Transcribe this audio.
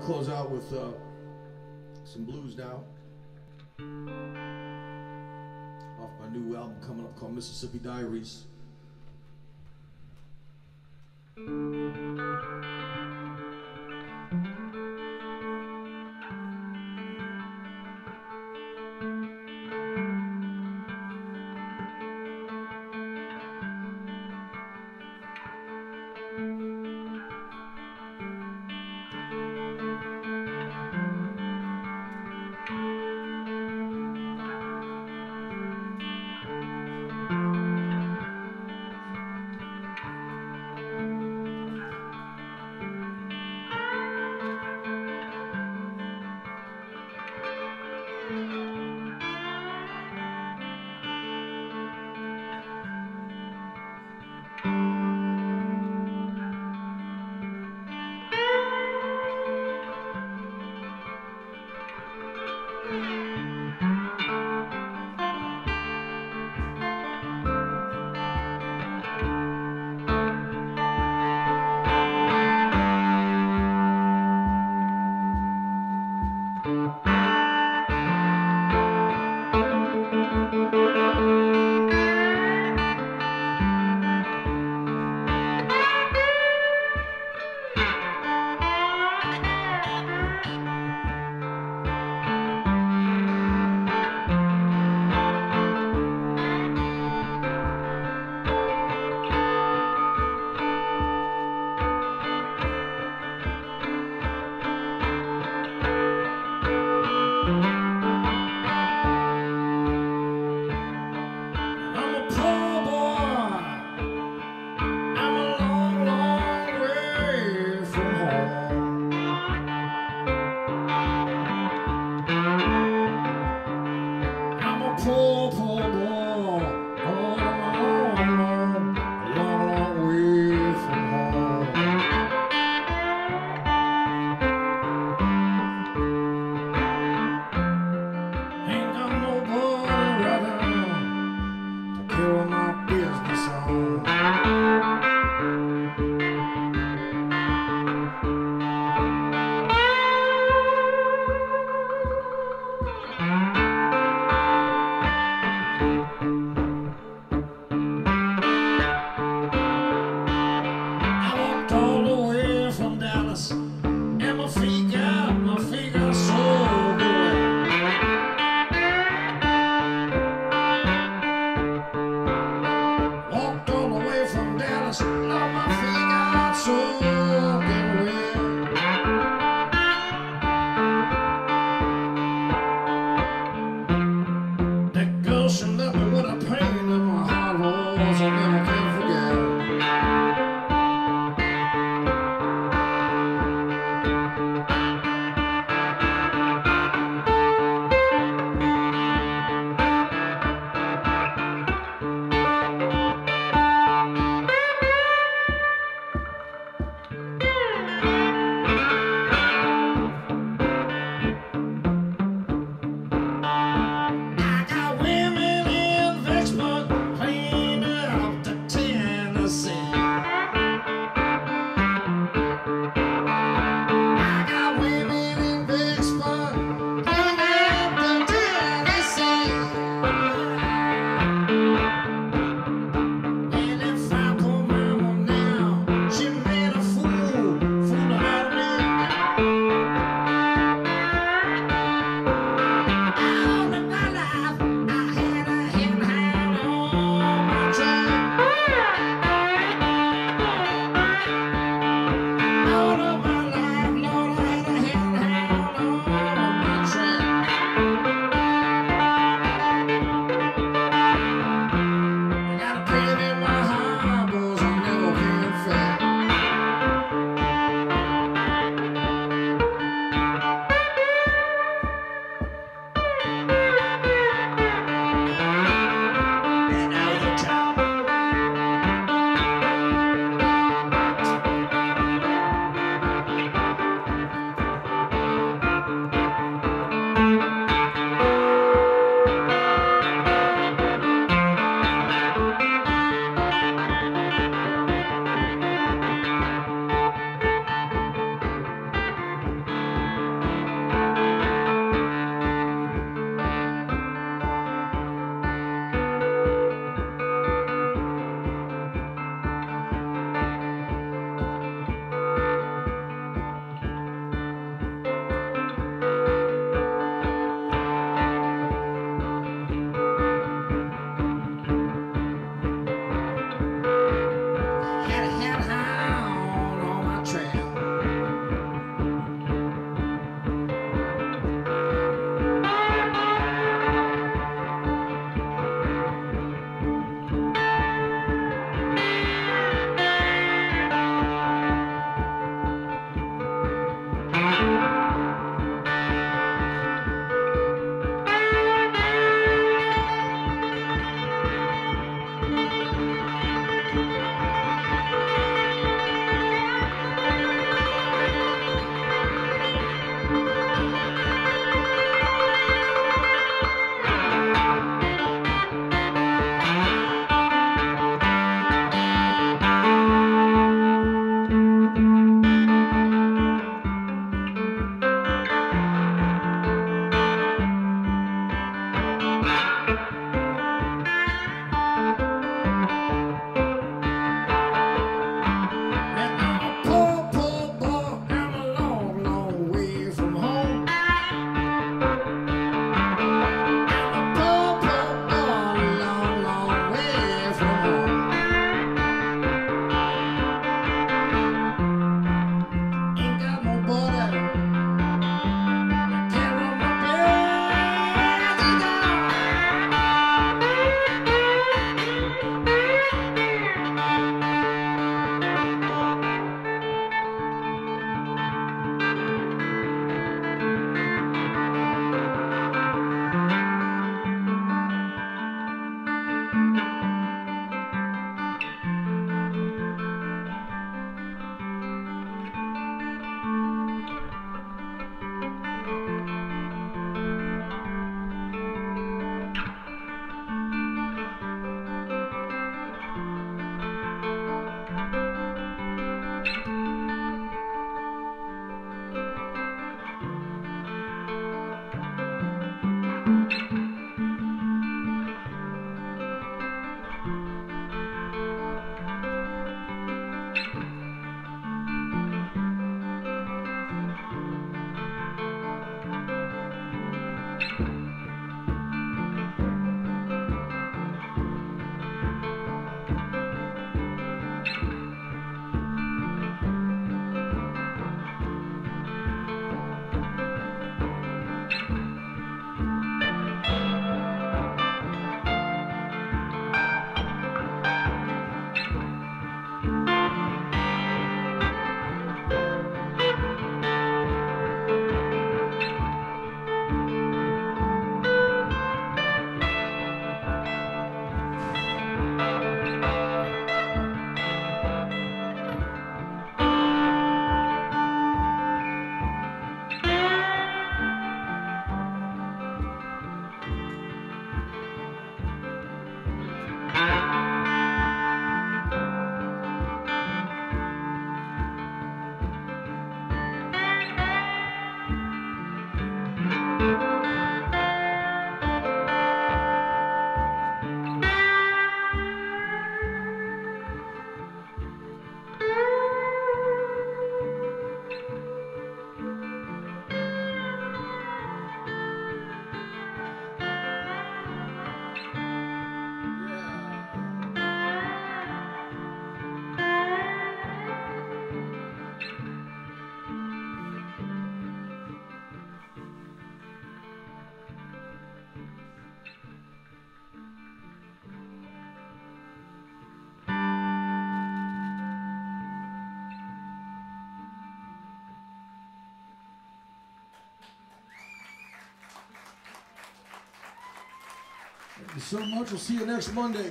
going to close out with some blues now, off my new album coming up called Mississippi Diaries. Thank you so much. We'll see you next Monday.